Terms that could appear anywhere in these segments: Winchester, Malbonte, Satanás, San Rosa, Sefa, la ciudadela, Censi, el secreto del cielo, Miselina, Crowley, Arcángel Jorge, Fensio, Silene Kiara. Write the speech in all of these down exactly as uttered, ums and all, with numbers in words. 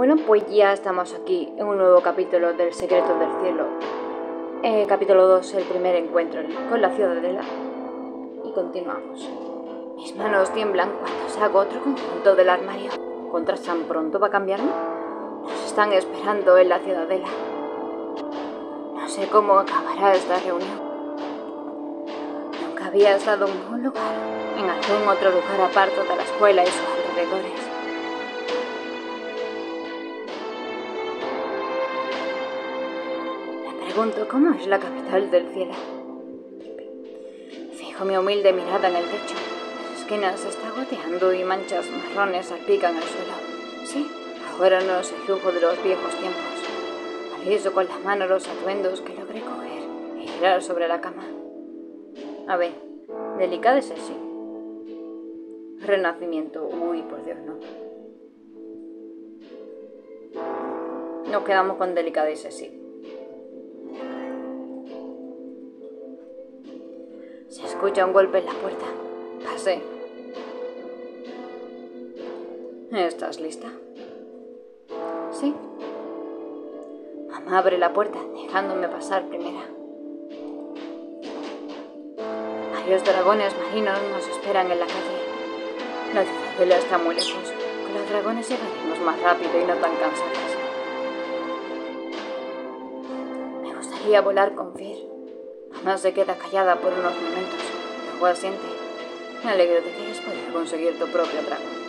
Bueno, pues ya estamos aquí en un nuevo capítulo del secreto del cielo. Eh, capítulo dos, el primer encuentro con la ciudadela. Y continuamos. Mis manos tiemblan cuando saco otro conjunto del armario. ¿Contrastan pronto para cambiarme? Nos están esperando en la ciudadela. No sé cómo acabará esta reunión. Nunca había estado en ningún lugar, en algún otro lugar aparte de la escuela y sus alrededores. Pregunto, ¿cómo es la capital del cielo? Fijo mi humilde mirada en el techo. Las esquinas está goteando y manchas marrones salpican el suelo. Sí, ahora no es el lujo de los viejos tiempos. Aliso con la mano los atuendos que logré coger y girar sobre la cama. A ver, delicada es así. Renacimiento, uy, por Dios, no. Nos quedamos con delicada es así. Se escucha un golpe en la puerta. Pasé. ¿Estás lista? Sí. Mamá abre la puerta, dejándome pasar primera. Varios dragones marinos nos esperan en la calle. La ciudadela está muy lejos. Con los dragones llegaremos más rápido y no tan cansadas. Me gustaría volar con Fir. Mamá se queda callada por unos momentos, luego asiente. Me alegro de que hayas podido conseguir tu propio dragón.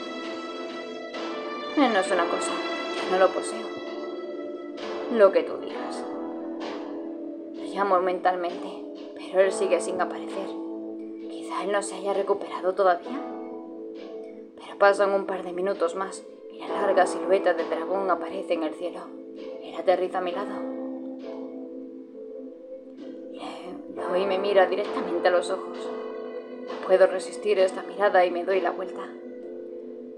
No es una cosa, yo no lo poseo. Lo que tú digas. Lo llamo mentalmente, pero él sigue sin aparecer. Quizá él no se haya recuperado todavía. Pero pasan un par de minutos más y la larga silueta del dragón aparece en el cielo. Él aterriza a mi lado. Y me mira directamente a los ojos. No puedo resistir esta mirada y me doy la vuelta.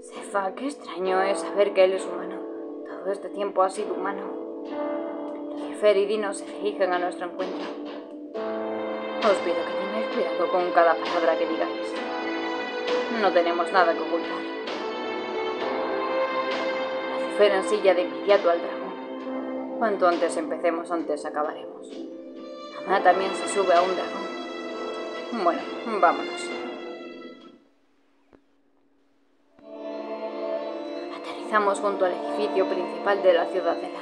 Sefa, qué extraño es saber que él es humano. Todo este tiempo ha sido humano. Lucifer y Dino se dirigen a nuestro encuentro. Os pido que tengáis cuidado con cada palabra que digáis. No tenemos nada que ocultar. Lucifer ensilla de inmediato al dragón. Cuanto antes empecemos, antes acabaremos. Ah, también se sube a un dragón. Bueno, vámonos. Aterrizamos junto al edificio principal de la ciudadela.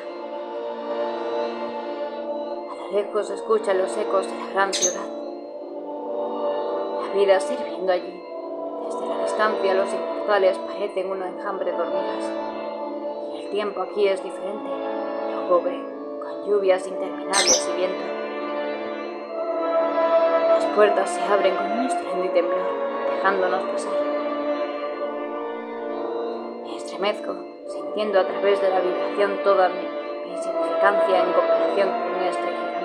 A lo lejos se escuchan los ecos de la gran ciudad. La vida sirviendo allí. Desde la distancia los inmortales parecen un enjambre de hormigas. Y el tiempo aquí es diferente, lúgubre, con lluvias interminables y viento. Las puertas se abren con un estruendo y temblor, dejándonos pasar. Me estremezco, sintiendo a través de la vibración toda mi, mi insignificancia en comparación con este gigante.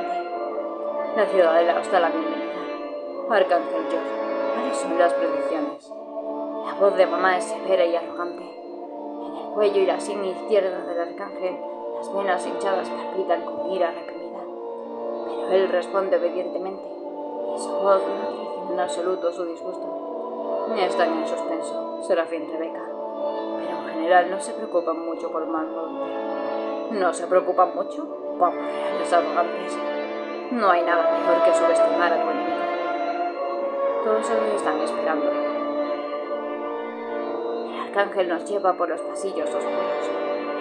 La ciudadela os da la bienvenida. Arcángel Jorge, ¿cuáles son las predicciones? La voz de mamá es severa y arrogante. En el cuello y la sien izquierda del arcángel, las venas hinchadas palpitan con ira reprimida. Pero él responde obedientemente. Su voz no dice en absoluto su disgusto. Están en suspenso, Serafín y Rebeca. Pero en general no se preocupan mucho por Malbonte. ¿No se preocupan mucho? Vamos, los arrogantes. No hay nada peor que subestimar a tu enemigo. Todos ellos están esperando. El arcángel nos lleva por los pasillos oscuros.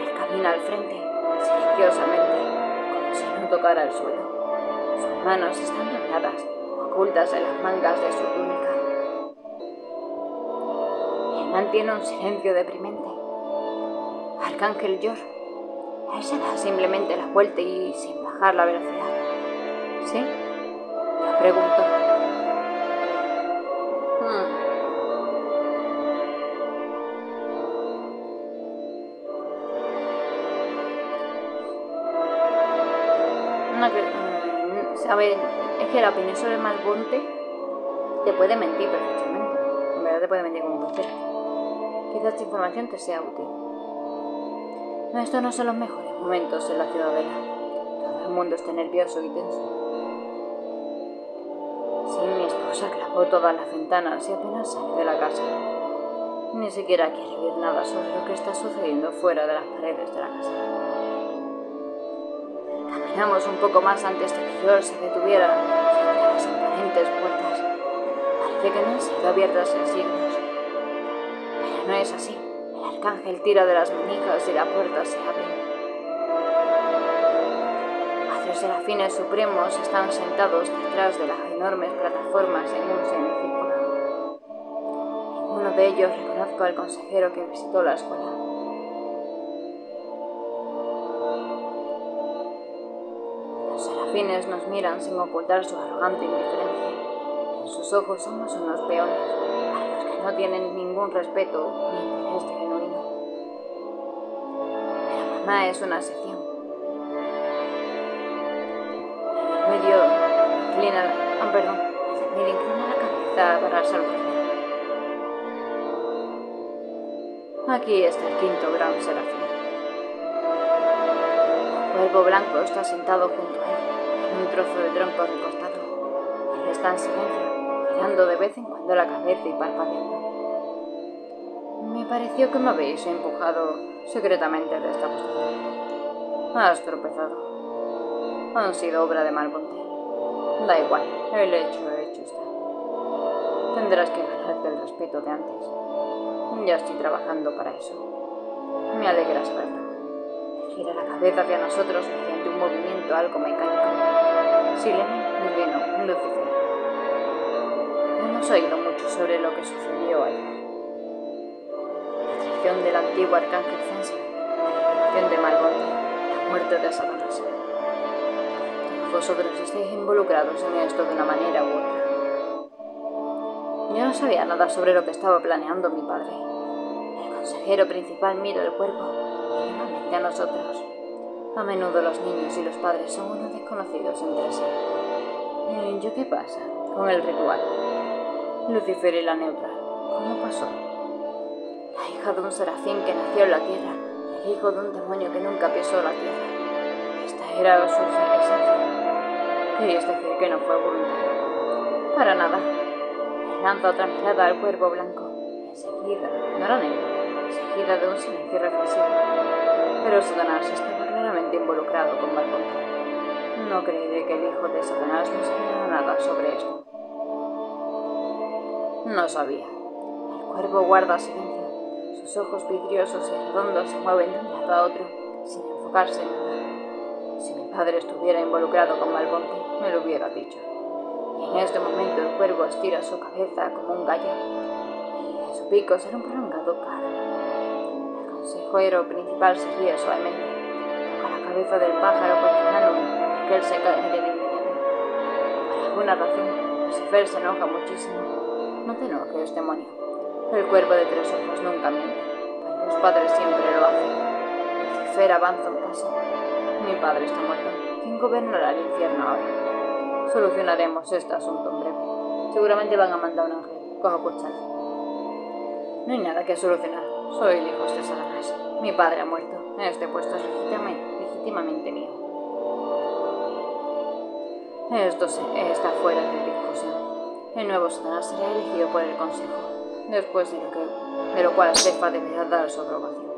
Él camina al frente, silenciosamente, como si no tocara el suelo. Sus manos están dobladas, ocultas en las mangas de su túnica. Él mantiene un silencio deprimente. Arcángel Jorge, él se da simplemente la vuelta y sin bajar la velocidad. ¿Sí? Le pregunto. Hmm. No creo. A ver. Es que la opinión sobre Malbonte te puede mentir perfectamente. En verdad te puede mentir como un coche. Quizás esta información te sea útil. No, estos no son los mejores momentos en la ciudadela. Todo el mundo está nervioso y tenso. Sí, mi esposa clavó todas las ventanas y apenas salió de la casa. Ni siquiera quiere oír nada sobre lo que está sucediendo fuera de las paredes de la casa. Caminamos un poco más antes de que yo se detuviera frente a las imponentes puertas. Parece que no han sido abiertas en siglos. Pero no es así. El arcángel tira de las manijas y la puerta se abre. Los serafines supremos están sentados detrás de las enormes plataformas en un semicírculo. En uno de ellos reconozco al consejero que visitó la escuela. Los serafines nos miran sin ocultar su arrogante indiferencia. En sus ojos somos unos peones, para los que no tienen ningún respeto ni interés genuino. Pero mamá es una sección. Medio inclina la, ah, perdón, medio inclina la cabeza para saludarme. Aquí está el quinto gran serafín. El cuervo blanco está sentado junto a él, en un trozo de tronco recostado. Él está en silencio, girando de vez en cuando la cabeza y parpadeando. Me pareció que me habéis empujado secretamente de esta postura. Has tropezado. Han sido obra de Malbonte. Da igual, el hecho hecho está. Tendrás que ganarte el respeto de antes. Ya estoy trabajando para eso. Me alegra saberlo. Gira la cabeza hacia nosotros mediante un movimiento algo mecánico. Silene, vino, Lucifer. Hemos oído mucho sobre lo que sucedió ayer. La traición del antiguo arcángel Censi, la traición de Malbonte, la muerte de San Rosa. Vosotros estáis involucrados en esto de una manera u otra. Yo no sabía nada sobre lo que estaba planeando mi padre. El consejero principal mira el cuerpo y normalmente a nosotros. A menudo los niños y los padres son unos desconocidos entre sí. ¿Y yo qué pasa con el ritual? Lucifer y la neutral. ¿Cómo pasó? La hija de un serafín que nació en la tierra, el hijo de un demonio que nunca pisó la tierra. Esta era su esencia. Querías decir que no fue voluntario. Para nada. Lanza otra mirada al cuervo blanco. Enseguida, no era negro, seguida de un silencio reflexivo. Pero Satanás estaba claramente involucrado con Malbonte. No creeré que el hijo de Satanás no sabía nada sobre esto. No sabía. El cuervo guarda silencio. Sus ojos vidriosos y redondos se mueven de un lado a otro, sin enfocarse en nada. Si mi padre estuviera involucrado con Malbonte, me lo hubiera dicho. Y en este momento el cuervo estira su cabeza como un gallo, y de su pico sale un prolongado carro. El consejero principal se ríe suavemente, toca la cabeza del pájaro con el nano, que él se cae de inmediato. Por alguna razón, Lucifer se enoja muchísimo. No te enojes, demonio. El cuervo de tres ojos nunca miente, pero los padres siempre lo hacen. Lucifer avanza un paso. Mi padre está muerto. ¿Quién gobernará el infierno ahora? Solucionaremos este asunto en breve. Seguramente van a mandar un ángel. Cojo cuchara. No hay nada que solucionar. Soy el hijo de Satanás. Mi padre ha muerto. Este puesto es legítimamente mío. Esto se, está fuera de discusión. El nuevo Satanás será elegido por el Consejo, después de lo, que, de lo cual Cefa deberá dar su aprobación.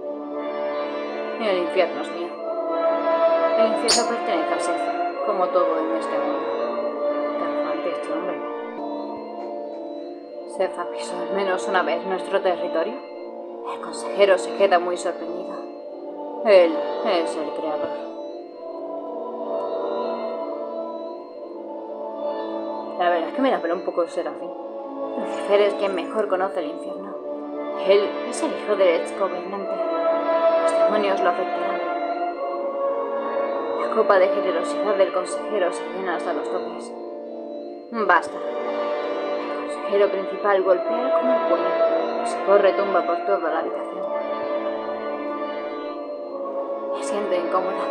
El infierno es mío. El infierno pertenece a Censi, como todo en este mundo. Tan amante este hombre. ¿Cefa pisó al menos una vez nuestro territorio? El consejero se queda muy sorprendido. Él es el creador. La verdad es que me la peló un poco el serafín. Lucifer es quien mejor conoce el infierno. Él es el hijo del ex gobernante. Los demonios lo afectarán. La copa de generosidad del consejero se llena hasta los topes. Basta. El consejero principal golpea con el puño y su voz retumba por toda la habitación. Me siento incómoda.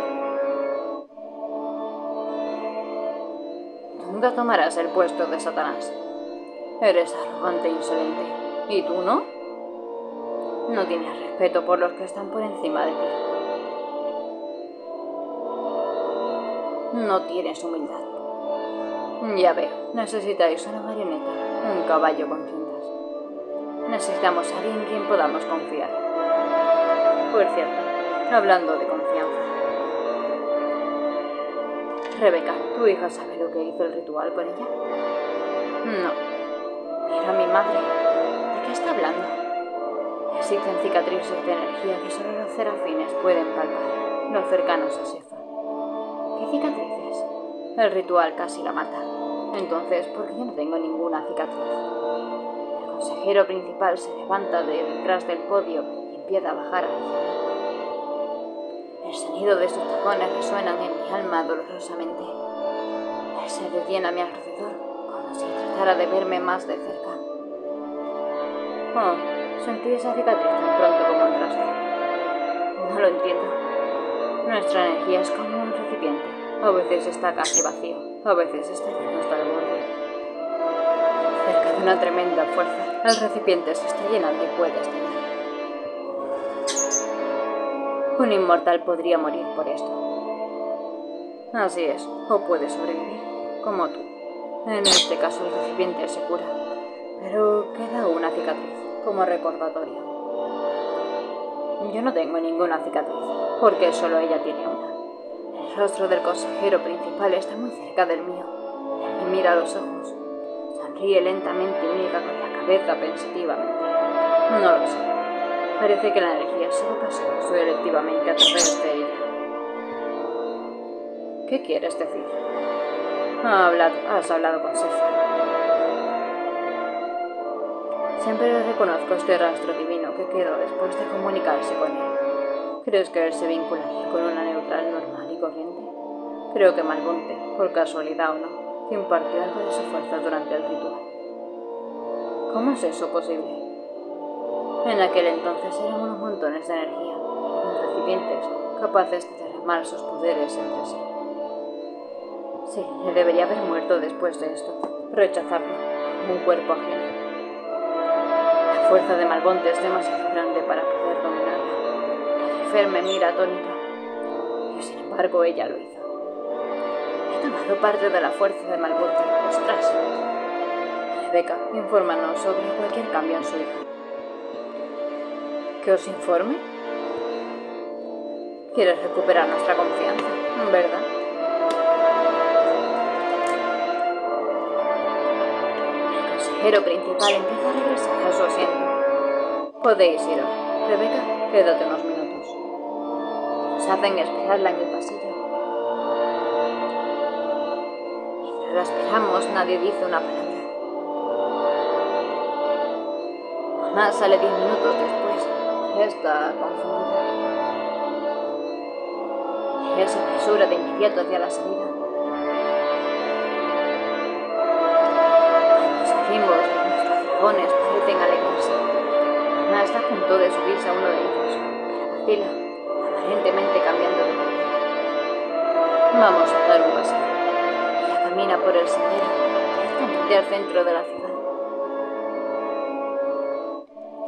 Nunca tomarás el puesto de Satanás. Eres arrogante e insolente. ¿Y tú no? No tienes respeto por los que están por encima de ti. No tienes humildad. Ya veo, necesitáis una marioneta, un caballo con riendas. Necesitamos a alguien en quien podamos confiar. Por cierto, hablando de confianza. Rebeca, ¿tu hija sabe lo que hizo el ritual por ella? No. Mira a mi madre. ¿De qué está hablando? Existen cicatrices de energía que solo los serafines pueden palpar, los cercanos a Sefa. ¿Qué cicatrices? El ritual casi la mata. Entonces, ¿por qué yo no tengo ninguna cicatriz? El consejero principal se levanta de detrás del podio y empieza a bajar a la zona. El sonido de sus tacones resuenan en mi alma dolorosamente. Él se detiene a mi alrededor, como si tratara de verme más de cerca. Oh, sentí esa cicatriz tan pronto como entraste. No lo entiendo. Nuestra energía es como un recipiente. A veces está casi vacío, a veces está lleno hasta el borde. Cerca de una tremenda fuerza, el recipiente se está llenando y puede estallar. Un inmortal podría morir por esto. Así es, o puede sobrevivir, como tú. En este caso el recipiente se cura, pero queda una cicatriz, como recordatorio. Yo no tengo ninguna cicatriz, porque solo ella tiene una. El rostro del consejero principal está muy cerca del mío. Él me mira a los ojos, sonríe lentamente y niega con la cabeza pensativamente. No lo sé. Parece que la energía solo pasa selectivamente a través de ella. ¿Qué quieres decir? Ha hablado, has hablado con Censi. Siempre reconozco este rastro divino que quedó después de comunicarse con él. ¿Crees que él se vincularía con una neutral normal y corriente? Creo que Malbonte, por casualidad o no, impartió algo de su fuerza durante el ritual. ¿Cómo es eso posible? En aquel entonces eran unos montones de energía, unos recipientes capaces de derramar sus poderes entre sí. Sí, él debería haber muerto después de esto, rechazarlo, un cuerpo ajeno. La fuerza de Malbonte es demasiado grande para poder dominarla. La Jennifer me mira atónita, y sin embargo ella lo hizo. He tomado parte de la fuerza de Malbonte, ostras. Rebeca, infórmanos sobre cualquier cambio en su hija. ¿Que os informe? ¿Quieres recuperar nuestra confianza, verdad? El consejero principal empieza a regresar a su asiento. Podéis ir. Rebeca, quédate unos minutos. Nos hacen esperarla en el pasillo. Mientras la esperamos, nadie dice una palabra. Mamá sale diez minutos después. Está confundida. Ella se apresura de inmediato hacia la salida. Cuando salimos, nuestros dragones parecen alegrarse. Ana está a punto de subirse a uno de ellos, pero vacila, aparentemente cambiando de tema. Vamos a dar un paseo. Ella camina por el sendero, directamente al centro de la ciudad.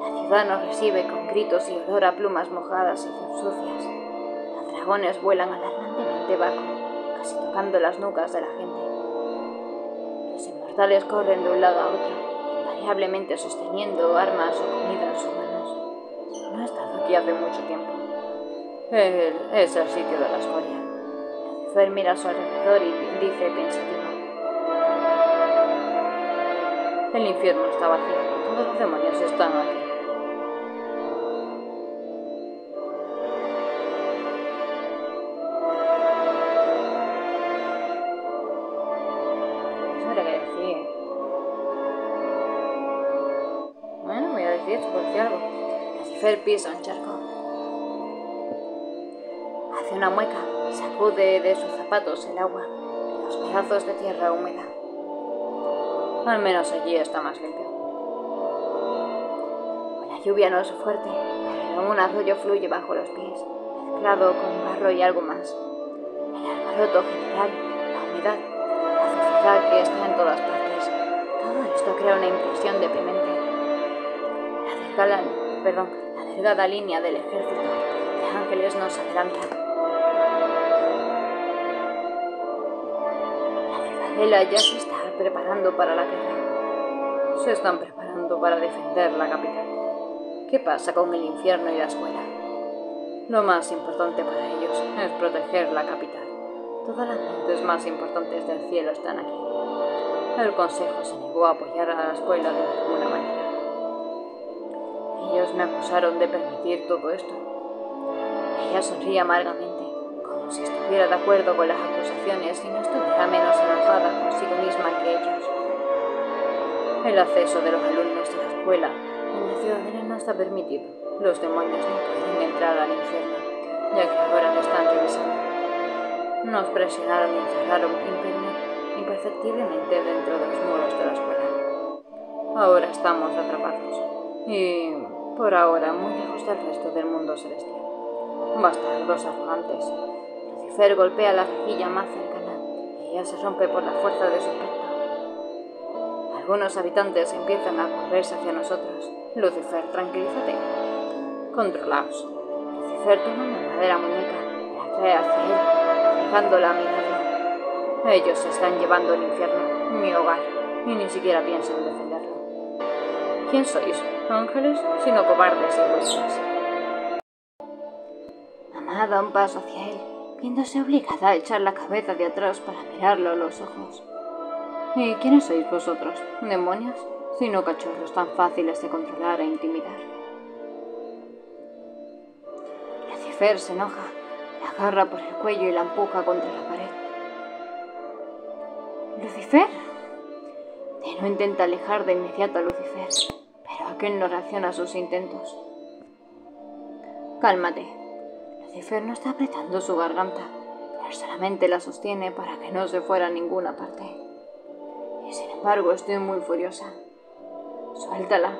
La ciudad nos recibe con gritos y olor a plumas mojadas y sucias. Los dragones vuelan alarmantemente bajo, casi tocando las nucas de la gente. Los inmortales corren de un lado a otro, invariablemente sosteniendo armas o comida en sus manos. No ha estado aquí hace mucho tiempo. El, es el sitio de la escoria. Lucifer mira a su alrededor y dice pensativo. El infierno está vacío, todos los demonios están aquí. Lucifer pisa un charco. Hace una mueca, sacude de sus zapatos el agua y los pedazos de tierra húmeda. Al menos allí está más limpio. La lluvia no es fuerte, pero un arroyo fluye bajo los pies, mezclado con barro y algo más. El alboroto general, la humedad, la suciedad que está en todas partes. Todo esto crea una impresión deprimente. La desgalan. Perdón, la delgada línea del ejército de ángeles nos adelanta. La ciudadela ya se está preparando para la guerra. Se están preparando. mundo para defender la capital. ¿Qué pasa con el infierno y la escuela? Lo más importante para ellos es proteger la capital. Todas las mentes más importantes del cielo están aquí. El consejo se negó a apoyar a la escuela de ninguna manera. Ellos me acusaron de permitir todo esto. Ella sonríe amargamente, como si estuviera de acuerdo con las acusaciones y no estuviera menos enojada consigo misma que ellos. El acceso de los alumnos de la escuela en la ciudadela no está permitido. Los demonios no pueden entrar al infierno, ya que ahora lo están revisando. Nos presionaron y encerraron imperceptiblemente dentro de los muros de la escuela. Ahora estamos atrapados. Y, por ahora, muy lejos del resto del mundo celestial. Bastardos arrogantes. Lucifer golpea la rejilla más cercana y ella se rompe por la fuerza de su pecho. Algunos habitantes empiezan a correrse hacia nosotros. Lucifer, tranquilízate. Controlaos. Lucifer toma una verdadera muñeca y la trae hacia él, dejándola mirarla. Ellos se están llevando el infierno, mi hogar, y ni siquiera piensan defenderlo. ¿Quién sois? Ángeles, sino cobardes y huestes. Mamá da un paso hacia él, viéndose obligada a echar la cabeza de atrás para mirarlo a los ojos. ¿Y quiénes sois vosotros? ¿Demonios? Sino cachorros tan fáciles de controlar e intimidar. Lucifer se enoja, la agarra por el cuello y la empuja contra la pared. ¿Lucifer? Tenno intenta alejar de inmediato a Lucifer. Aquel no reacciona a sus intentos. Cálmate. Lucifer no está apretando su garganta, pero solamente la sostiene para que no se fuera a ninguna parte. Y sin embargo estoy muy furiosa. Suéltala.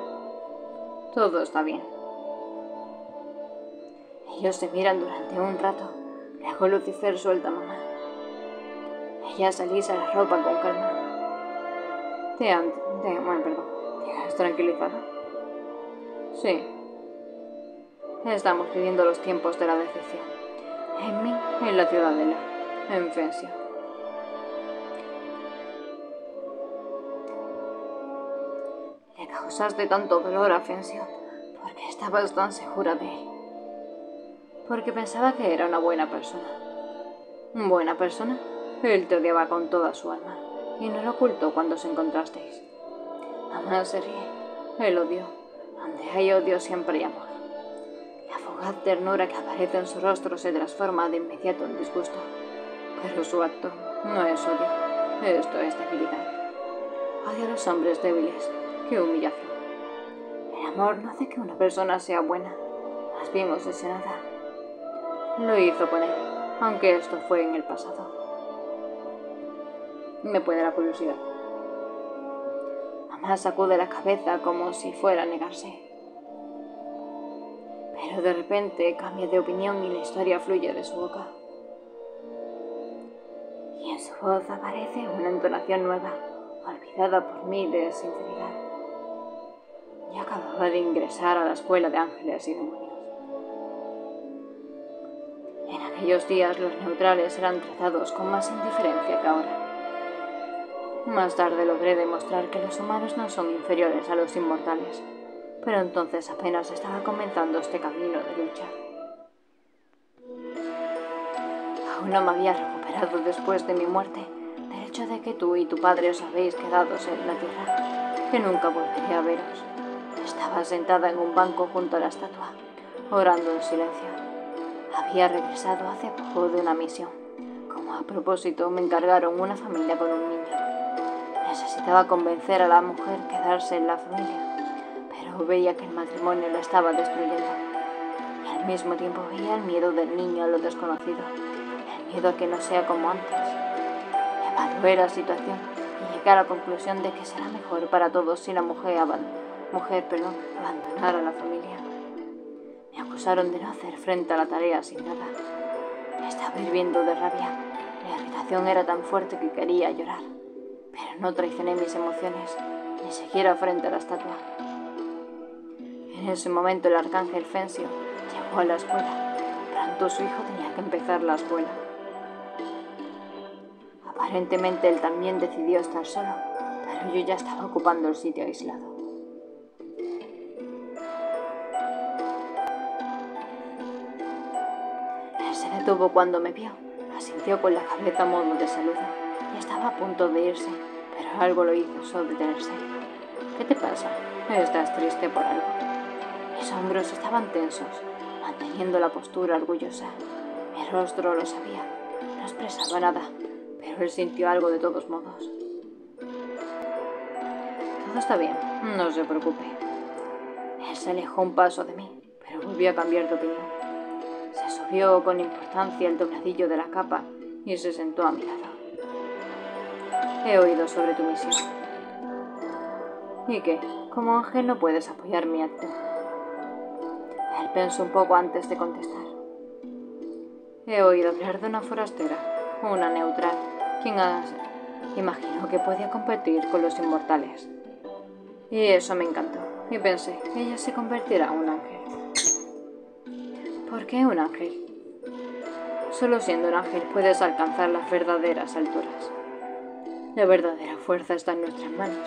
Todo está bien. Ellos se miran durante un rato. Luego Lucifer suelta a mamá. Ella se alisa la ropa con calma. Te han... Te... Bueno, perdón. Te has tranquilizado. Sí. Estamos viviendo los tiempos de la decepción. En mí, en la ciudadela, en Fensio. Le causaste tanto dolor a Fensio porque estabas tan segura de él. Porque pensaba que era una buena persona. ¿Buena persona? Él te odiaba con toda su alma y no lo ocultó cuando os encontrasteis. Mamá se ríe. Él odió. Donde hay odio siempre hay amor. La fugaz ternura que aparece en su rostro se transforma de inmediato en disgusto. Pero su acto no es odio, esto es debilidad. Odio a los hombres débiles, qué humillación. El amor no hace que una persona sea buena, más bien obsesionada. Lo hizo con él, aunque esto fue en el pasado. Me puede la curiosidad. Mamá sacude la cabeza como si fuera a negarse. Pero de repente cambia de opinión y la historia fluye de su boca. Y en su voz aparece una entonación nueva, olvidada por mí de sinceridad. Yo acababa de ingresar a la escuela de ángeles y demonios. En aquellos días los neutrales eran tratados con más indiferencia que ahora. Más tarde logré demostrar que los humanos no son inferiores a los inmortales, pero entonces apenas estaba comenzando este camino de lucha. Aún no me había recuperado después de mi muerte del hecho de que tú y tu padre os habéis quedado en la tierra, que nunca volveré a veros. Estaba sentada en un banco junto a la estatua, orando en silencio. Había regresado hace poco de una misión. Como a propósito me encargaron una familia con un niño. Necesitaba convencer a la mujer de quedarse en la familia, pero veía que el matrimonio la estaba destruyendo. Y al mismo tiempo veía el miedo del niño a lo desconocido, el miedo a que no sea como antes. Evalué la situación y llegué a la conclusión de que será mejor para todos si la mujer, aban mujer perdón, abandonara a la familia. Me acusaron de no hacer frente a la tarea sin nada. Me estaba hirviendo de rabia. La irritación era tan fuerte que quería llorar. Pero no traicioné mis emociones, ni siquiera frente a la estatua. En ese momento el arcángel Fensio llegó a la escuela. Pronto su hijo tenía que empezar la escuela. Aparentemente él también decidió estar solo, pero yo ya estaba ocupando el sitio aislado. detuvo cuando me vio, asintió con la cabeza a modo de saludo y estaba a punto de irse, pero algo lo hizo sobretenerse. ¿Qué te pasa? ¿Estás triste por algo? Mis hombros estaban tensos, manteniendo la postura orgullosa. Mi rostro lo sabía, no expresaba nada, pero él sintió algo de todos modos. Todo está bien, no se preocupe. Él se alejó un paso de mí, pero volvió a cambiar de opinión. Se subió con importancia el dobladillo de la capa y se sentó a mi lado. He oído sobre tu misión. ¿Y qué? Como ángel no puedes apoyar mi acto. Él pensó un poco antes de contestar. He oído hablar de una forastera, una neutral, quien imaginó que podía competir con los inmortales. Y eso me encantó. Y pensé, ella se convertirá en un ángel. ¿Por qué un ángel? Solo siendo un ángel puedes alcanzar las verdaderas alturas. La verdadera fuerza está en nuestras manos.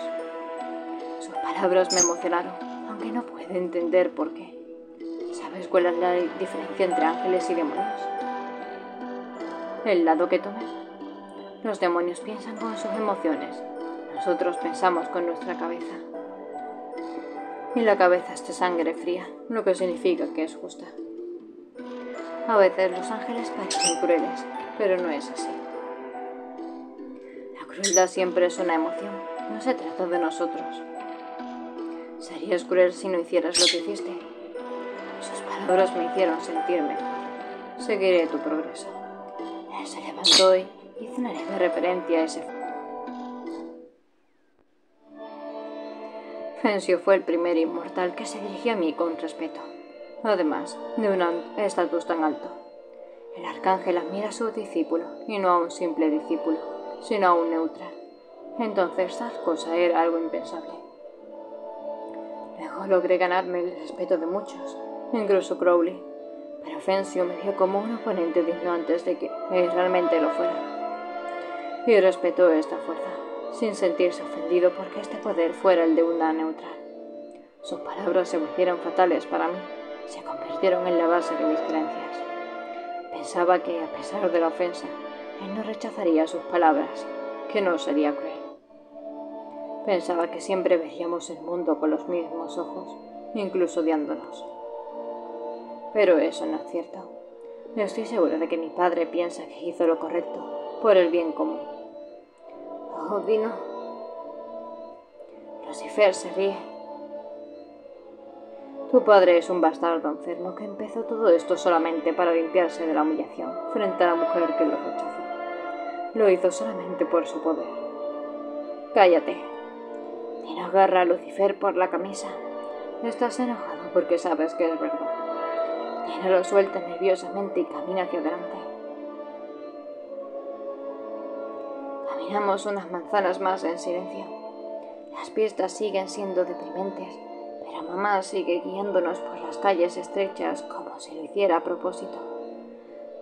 Sus palabras me emocionaron, aunque no puedo entender por qué. ¿Sabes cuál es la diferencia entre ángeles y demonios? El lado que tomen. Los demonios piensan con sus emociones. Nosotros pensamos con nuestra cabeza. Y la cabeza es de sangre fría, lo que significa que es justa. A veces los ángeles parecen crueles, pero no es así. La crueldad siempre es una emoción, no se trata de nosotros. Serías cruel si no hicieras lo que hiciste. Sus palabras me hicieron sentir mejor. Seguiré tu progreso. Él se levantó y hizo una leve referencia a ese. Fensio fue el primer inmortal que se dirigió a mí con respeto. Además de un estatus tan alto. El arcángel admira a su discípulo, y no a un simple discípulo, sino a un neutral. Entonces tal cosa era algo impensable. Luego logré ganarme el respeto de muchos, incluso Crowley, pero Fensio me vio como un oponente digno antes de que realmente lo fuera. Y respetó esta fuerza, sin sentirse ofendido porque este poder fuera el de una neutral. Sus palabras se volvieron fatales para mí. Se convirtieron en la base de mis creencias. Pensaba que, a pesar de la ofensa, él no rechazaría sus palabras, que no sería cruel. Pensaba que siempre veríamos el mundo con los mismos ojos, incluso odiándonos. Pero eso no es cierto. Estoy segura de que mi padre piensa que hizo lo correcto, por el bien común. Oh, Dino. Lucifer se ríe. Tu padre es un bastardo enfermo que empezó todo esto solamente para limpiarse de la humillación frente a la mujer que lo rechazó. Lo hizo solamente por su poder. Cállate. Dino agarra a Lucifer por la camisa. Estás enojado porque sabes que es verdad. Dino lo suelta nerviosamente y camina hacia adelante. Caminamos unas manzanas más en silencio. Las pistas siguen siendo deprimentes. La mamá sigue guiándonos por las calles estrechas como si lo hiciera a propósito.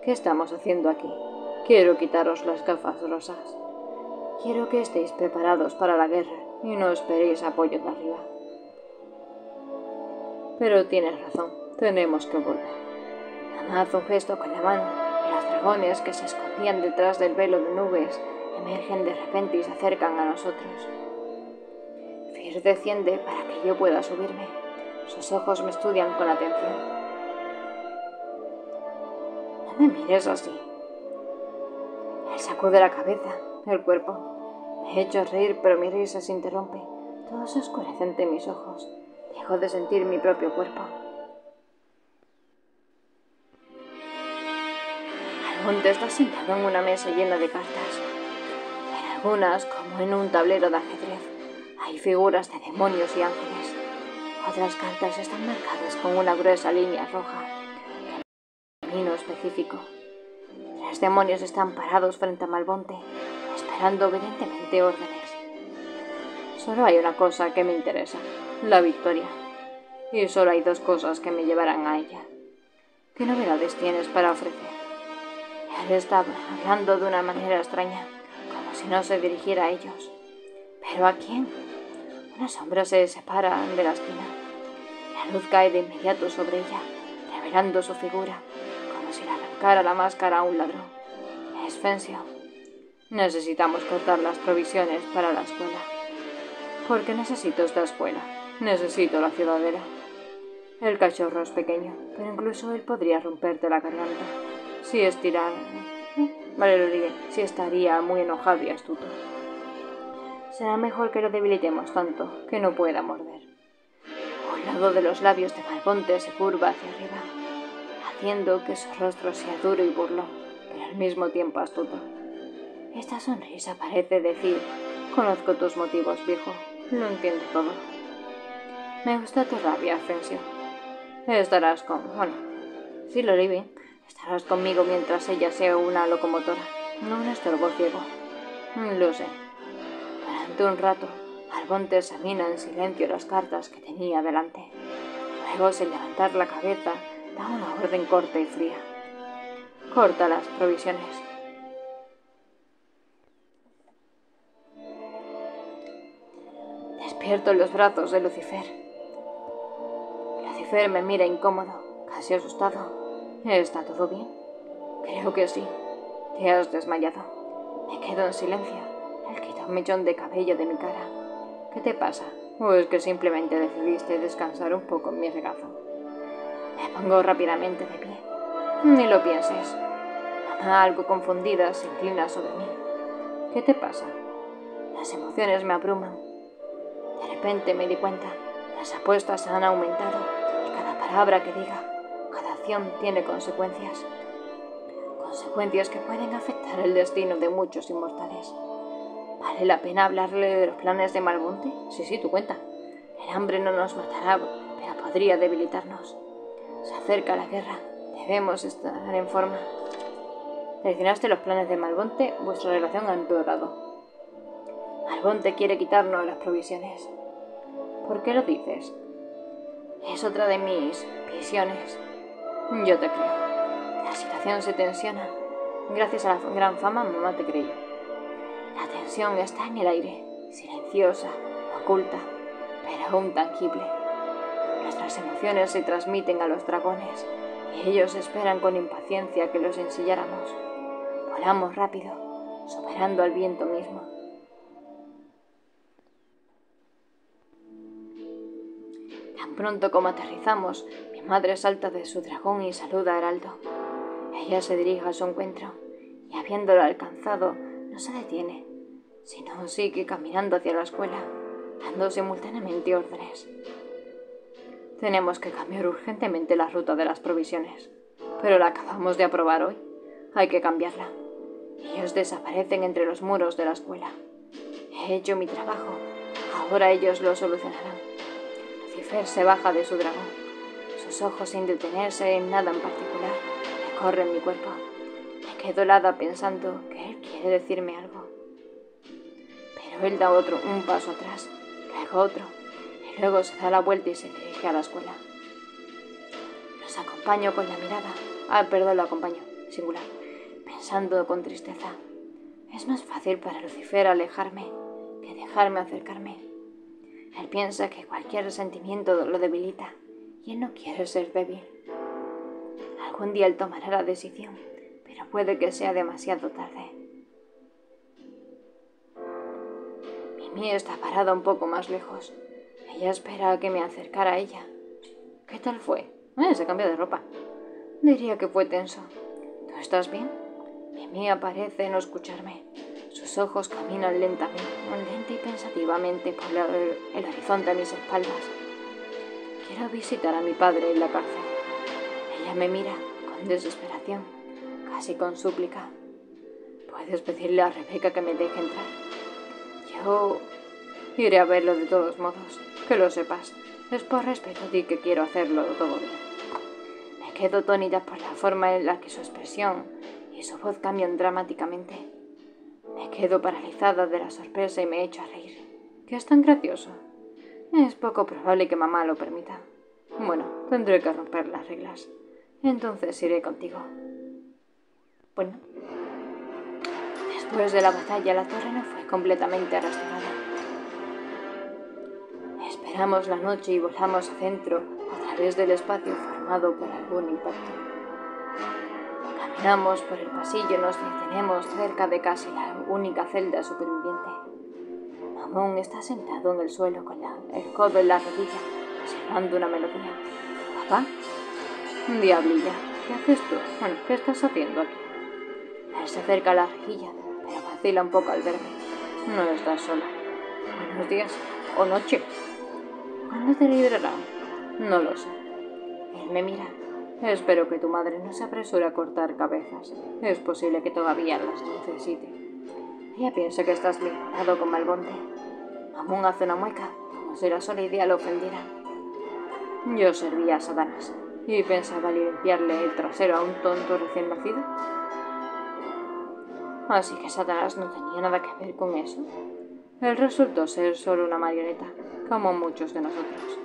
¿Qué estamos haciendo aquí? Quiero quitaros las gafas rosas. Quiero que estéis preparados para la guerra y no esperéis apoyo de arriba. Pero tienes razón, tenemos que volver. Mamá hace un gesto con la mano y los dragones que se escondían detrás del velo de nubes emergen de repente y se acercan a nosotros. Fir desciende para que yo pueda subirme. Sus ojos me estudian con atención. No me mires así. Él sacude la cabeza, el cuerpo. Me he hecho reír, pero mi risa se interrumpe. Todo se oscurece ante mis ojos. Dejo de sentir mi propio cuerpo. Almonte está sentado en una mesa llena de cartas. En algunas, como en un tablero de ajedrez, hay figuras de demonios y ángeles. Otras cartas están marcadas con una gruesa línea roja, en un camino específico. Tres demonios están parados frente a Malbonte, esperando obedientemente órdenes. Solo hay una cosa que me interesa, la victoria. Y solo hay dos cosas que me llevarán a ella. ¿Qué novedades tienes para ofrecer? Él está hablando de una manera extraña, como si no se dirigiera a ellos. ¿Pero a quién? Una sombra se separa de la esquina. La luz cae de inmediato sobre ella, revelando su figura, como sin arrancar a la máscara a un ladrón. Es Fensio. Necesitamos cortar las provisiones para la escuela. Porque necesito esta escuela. Necesito la ciudadela. El cachorro es pequeño, pero incluso él podría romperte la garganta. Si estirar... Vale, lo diré. Si estaría muy enojado y astuto. Será mejor que lo debilitemos tanto que no pueda morder. Un lado de los labios de Malbonte se curva hacia arriba, haciendo que su rostro sea duro y burlón, pero al mismo tiempo astuto. Esta sonrisa parece decir: conozco tus motivos, viejo. Lo entiendo todo. Me gusta tu rabia, Fensio. Estarás con... Bueno, si lo vive, estarás conmigo mientras ella sea una locomotora, no un estorbo ciego. Lo sé. Durante un rato, Malbonte examina en silencio las cartas que tenía delante. Luego, sin levantar la cabeza, da una orden corta y fría. Corta las provisiones. Despierto en los brazos de Lucifer. Lucifer me mira incómodo, casi asustado. ¿Está todo bien? Creo que sí. Te has desmayado. Me quedo en silencio. Él quita un mechón de cabello de mi cara. ¿Qué te pasa? ¿O es que simplemente decidiste descansar un poco en mi regazo? Me pongo rápidamente de pie. Ni lo pienses. Mamá, algo confundida, se inclina sobre mí. ¿Qué te pasa? Las emociones me abruman. De repente me di cuenta. Las apuestas han aumentado. Y cada palabra que diga, cada acción tiene consecuencias. Consecuencias que pueden afectar el destino de muchos inmortales. ¿Vale la pena hablarle de los planes de Malbonte? Sí, sí, tú cuenta. El hambre no nos matará, pero podría debilitarnos. Se acerca la guerra. Debemos estar en forma. Seleccionaste los planes de Malbonte. Vuestra relación ha empeorado. Malbonte quiere quitarnos las provisiones. ¿Por qué lo dices? Es otra de mis visiones. Yo te creo. La situación se tensiona. Gracias a la gran fama, mamá te creyó. La tensión está en el aire, silenciosa, oculta, pero aún tangible. Nuestras emociones se transmiten a los dragones, y ellos esperan con impaciencia que los ensilláramos. Volamos rápido, superando al viento mismo. Tan pronto como aterrizamos, mi madre salta de su dragón y saluda a Heraldo. Ella se dirige a su encuentro, y habiéndolo alcanzado, no se detiene, sino sigue caminando hacia la escuela, dando simultáneamente órdenes. Tenemos que cambiar urgentemente la ruta de las provisiones, pero la acabamos de aprobar hoy. Hay que cambiarla. Ellos desaparecen entre los muros de la escuela. He hecho mi trabajo, ahora ellos lo solucionarán. Lucifer se baja de su dragón. Sus ojos, sin detenerse en nada en particular, recorren mi cuerpo. Me quedo helada pensando que él quiere decirme algo. Pero él da otro, un paso atrás, luego otro, y luego se da la vuelta y se dirige a la escuela. Los acompaño con la mirada. Ah, perdón, lo acompaño, singular, pensando con tristeza. Es más fácil para Lucifer alejarme que dejarme acercarme. Él piensa que cualquier sentimiento lo debilita, y él no quiere ser débil. Algún día él tomará la decisión, pero puede que sea demasiado tarde. Mimi está parada un poco más lejos. Ella espera a que me acercara a ella. ¿Qué tal fue? Eh, se cambió de ropa. Diría que fue tenso. ¿Tú estás bien? Mimi parece no escucharme. Sus ojos caminan lentamente, lenta y pensativamente por la, el, el horizonte a mis espaldas. Quiero visitar a mi padre en la cárcel. Ella me mira con desesperación, casi con súplica. Puedes pedirle a Rebeca que me deje entrar. Yo iré a verlo de todos modos, que lo sepas. Es por respeto a ti que quiero hacerlo todo bien. Me quedo atónita por la forma en la que su expresión y su voz cambian dramáticamente. Me quedo paralizada de la sorpresa y me echo a reír. ¿Qué es tan gracioso? Es poco probable que mamá lo permita. Bueno, tendré que romper las reglas. Entonces iré contigo. Bueno, después de la batalla la torre no fue completamente restaurada. Esperamos la noche y volamos a centro a través del espacio formado por algún impacto. Caminamos por el pasillo y nos detenemos cerca de casi la única celda superviviente. Mamón está sentado en el suelo con la, el codo en la rodilla, observando una melodía. ¿Papá? Diablilla, ¿qué haces tú? Bueno, ¿qué estás haciendo aquí? Él se acerca a la rejilla, pero vacila un poco al verme. No estás sola. Buenos días o noche. ¿Cuándo te librará? No lo sé. Él me mira. Espero que tu madre no se apresure a cortar cabezas. Es posible que todavía las necesite. Ella piensa que estás vinculado con Malbonte. Mamón hace una mueca, como si la sola idea lo ofendiera. Yo servía a Satanás y pensaba limpiarle el trasero a un tonto recién nacido. Así que Satanás no tenía nada que ver con eso. Él resultó ser solo una marioneta, como muchos de nosotros.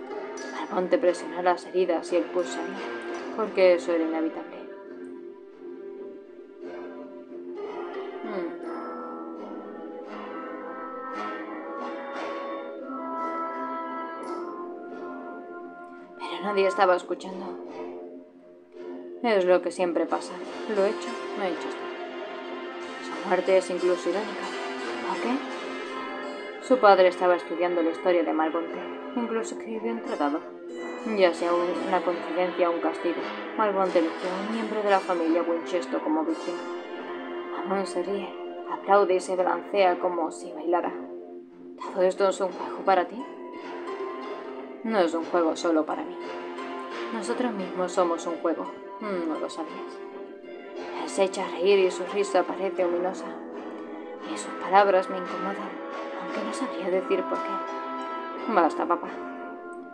Malbonte presionó las heridas y el pulso, porque eso era inevitable. Hmm. Pero nadie estaba escuchando. Es lo que siempre pasa. Lo he hecho, no he hecho esto. Su muerte es incluso irónica. ¿Por qué? Su padre estaba estudiando la historia de Malbonte. Incluso escribió un tratado. Ya sea una coincidencia o un castigo, Malbonte eligió a un miembro de la familia Winchester como víctima. Amon se ríe, aplaude y se balancea como si bailara. ¿Todo esto es un juego para ti? No es un juego solo para mí. Nosotros mismos somos un juego. No lo sabías. Él se echa a reír y su risa parece ominosa. Y sus palabras me incomodan, aunque no sabría decir por qué. Basta, papá.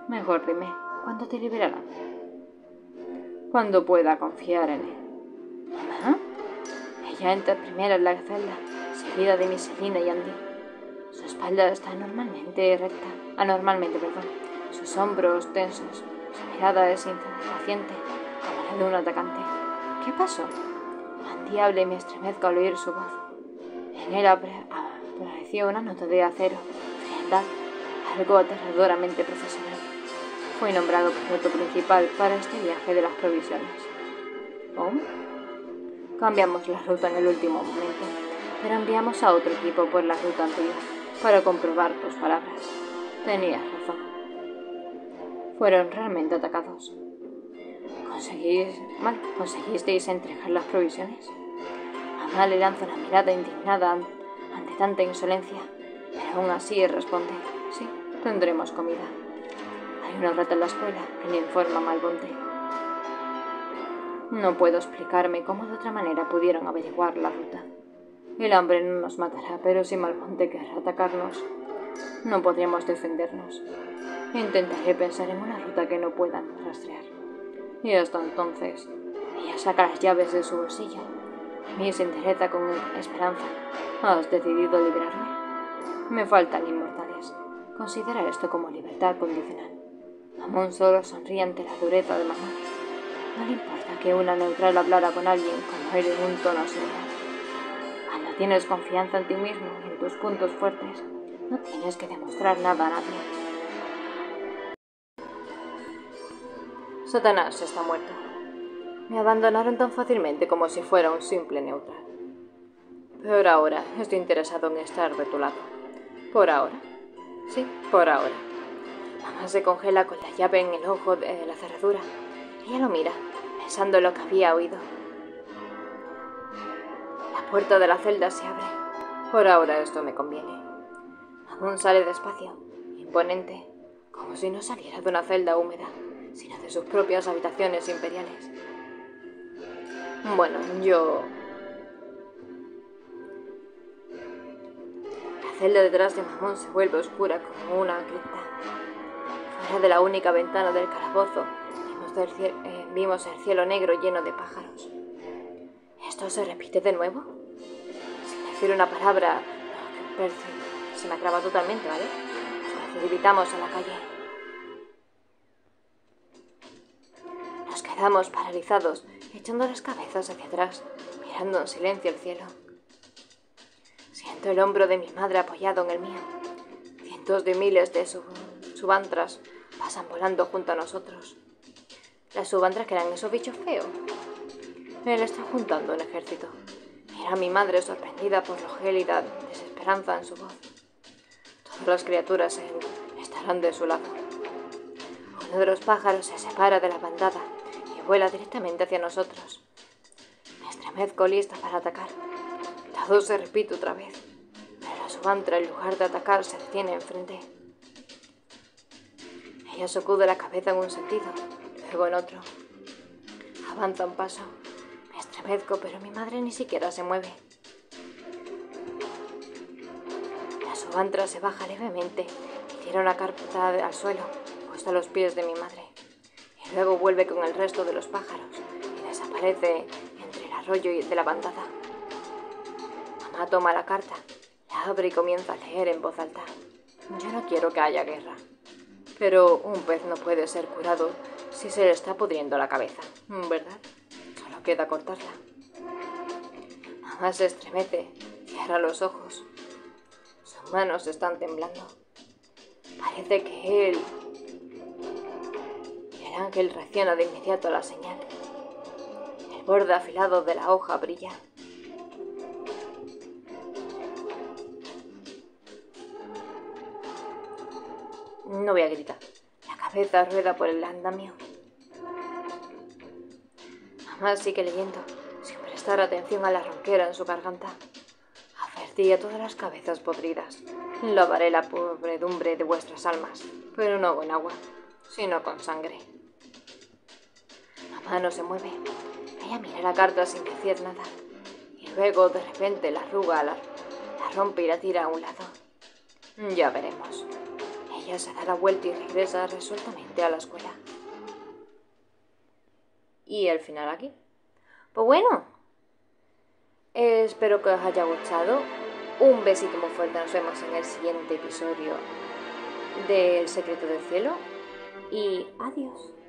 Mejor dime. ¿Cuándo te liberará? Cuando pueda confiar en él. ¿Mamá? Ella entra primero en la celda, seguida de Miselina y Andy. Su espalda está anormalmente recta, anormalmente, perdón. Sus hombros tensos, su mirada es impaciente, como la de un atacante. ¿Qué pasó? Andy habla y me estremezco al oír su voz. En él apareció una nota de acero, frialdad, algo aterradoramente profesional. Fui nombrado piloto principal para este viaje de las provisiones. ¿Oh? Cambiamos la ruta en el último momento, pero enviamos a otro equipo por la ruta anterior para comprobar tus palabras. Tenías razón. Fueron realmente atacados. ¿Conseguís... Mal, ¿Conseguisteis entregar las provisiones? Mamá le lanza una mirada indignada ante tanta insolencia, pero aún así responde, sí, tendremos comida. Hay una rata en la escuela, que le informa Malbonte. No puedo explicarme cómo de otra manera pudieron averiguar la ruta. El hambre no nos matará, pero si Malbonte querrá atacarnos, no podremos defendernos. Intentaré pensar en una ruta que no puedan rastrear. Y hasta entonces, ella saca las llaves de su bolsillo. A mí se endereza con esperanza. ¿Has decidido liberarme? Me faltan inmortales. Considera esto como libertad condicional. Mamón solo sonríe ante la dureza de mamá. No le importa que una neutral hablara con alguien como él en un tono similar. Cuando tienes confianza en ti mismo y en tus puntos fuertes, no tienes que demostrar nada a nadie. Satanás está muerto. Me abandonaron tan fácilmente como si fuera un simple neutral. Pero ahora estoy interesado en estar de tu lado. ¿Por ahora? Sí, por ahora. Mamá se congela con la llave en el ojo de la cerradura. Ella lo mira, pensando en lo que había oído. La puerta de la celda se abre. Por ahora esto me conviene. Mamón sale despacio, imponente, como si no saliera de una celda húmeda, sino de sus propias habitaciones imperiales. Bueno, yo... La celda detrás de Mamón se vuelve oscura como una cripta. Fuera de la única ventana del calabozo, vimos el, cielo, eh, vimos el cielo negro lleno de pájaros. ¿Esto se repite de nuevo? Sin decir una palabra, se me acaba totalmente, ¿vale? Nos precipitamos a la calle. Nos quedamos paralizados, echando las cabezas hacia atrás, mirando en silencio el cielo. Siento el hombro de mi madre apoyado en el mío. Cientos de miles de sus... subantras pasan volando junto a nosotros. Las subantras que eran esos bichos feos. Él está juntando un ejército. Mira a mi madre sorprendida por la gélida desesperanza en su voz. Todas las criaturas estarán de su lado. Uno de los pájaros se separa de la bandada y vuela directamente hacia nosotros. Me estremezco lista para atacar. Todo se repite otra vez, pero su mantra en lugar de atacar se detiene enfrente. Ella sacude la cabeza en un sentido, luego en otro. Avanza un paso. Me estremezco, pero mi madre ni siquiera se mueve. La subantra se baja levemente y tira una carpeta al suelo, puesta a los pies de mi madre. Y luego vuelve con el resto de los pájaros y desaparece entre el arroyo y de la bandada. Mamá toma la carta, la abre y comienza a leer en voz alta. Yo no quiero que haya guerra. Pero un pez no puede ser curado si se le está pudriendo la cabeza, ¿verdad? Solo queda cortarla. Mamá se estremece, cierra los ojos. Sus manos están temblando. Parece que él... El ángel reacciona de inmediato a la señal. El borde afilado de la hoja brilla. No voy a gritar. La cabeza rueda por el andamio. Mamá sigue leyendo, sin prestar atención a la ronquera en su garganta. Advertí a todas las cabezas podridas. Lavaré la pobredumbre de vuestras almas, pero no con agua, sino con sangre. Mamá no se mueve. Ella mira la carta sin decir nada. Y luego, de repente, la arruga, la, la rompe y la tira a un lado. Ya veremos. Ella se da la vuelta y regresa resueltamente a la escuela. Y el final aquí. Pues bueno, espero que os haya gustado. Un besito muy fuerte. Nos vemos en el siguiente episodio del secreto del cielo. Y adiós.